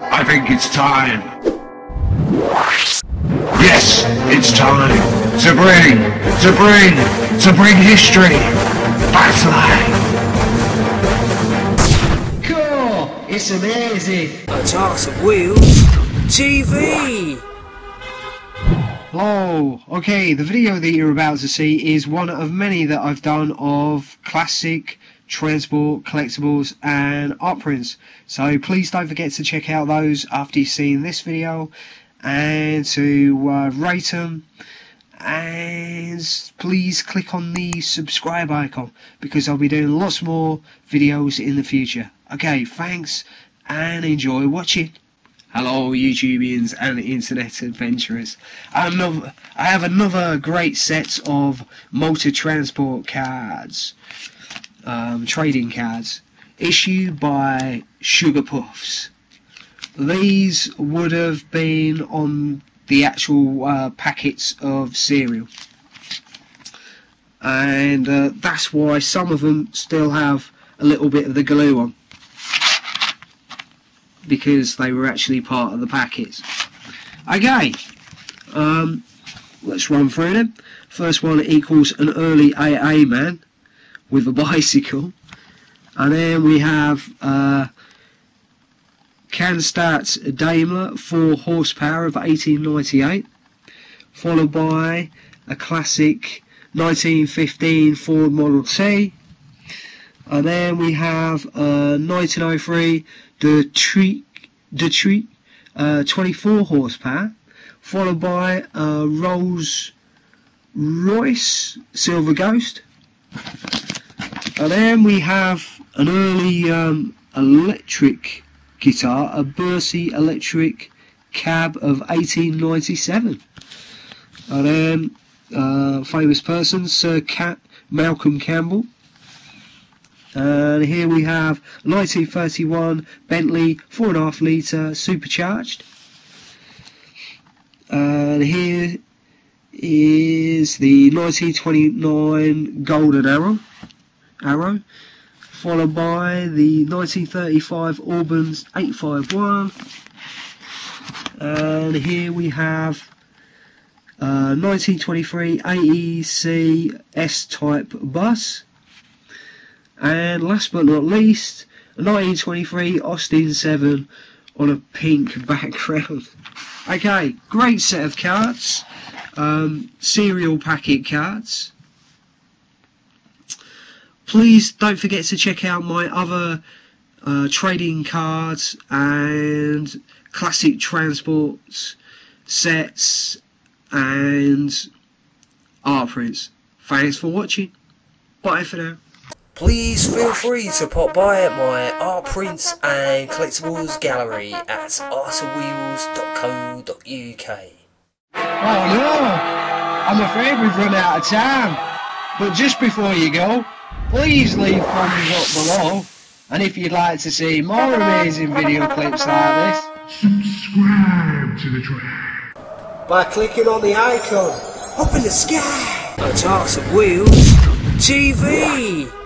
I think it's time. Yes, it's time to bring history back to life. Cool, it's amazing. That's Art of Wheels TV. Hello, okay, the video that you're about to see is one of many that I've done of classic transport, collectibles and art prints. So please don't forget to check out those after you've seen this video and to rate them, and please click on the subscribe icon because I'll be doing lots more videos in the future. Okay, thanks and enjoy watching. Hello YouTubians and internet adventurers. I have another great set of motor transport cards, trading cards, issued by Sugar Puffs. These would have been on the actual packets of cereal, and that's why some of them still have a little bit of the glue on, because they were actually part of the packets. Okay, let's run through them. First one equals an early AA man with a bicycle, and then we have Canstatt Daimler 4 horsepower of 1898, followed by a classic 1915 Ford Model T, and then we have a 1903 De Tric 24 horsepower, followed by a Rolls Royce Silver Ghost, and then we have an early electric guitar, a Bersey Electric Cab of 1897, and then famous person Sir Malcolm Campbell. And here we have 1931 Bentley 4.5 litre supercharged. And here is the 1929 Golden Arrow, followed by the 1935 Auburn's 851. And here we have 1923 AEC S-type bus. And last but not least, a 1923 Austin 7 on a pink background. Okay, great set of cards, cereal packet cards. Please don't forget to check out my other trading cards and classic transport sets and art prints. Thanks for watching. Bye for now. Please feel free to pop by at my art prints and collectibles gallery at artofwheels.co.uk. Oh no, I'm afraid we've run out of time. But just before you go, please leave comments up below. And if you'd like to see more amazing video clips like this, subscribe to the channel by clicking on the icon up in the sky. That's Art of Wheels TV.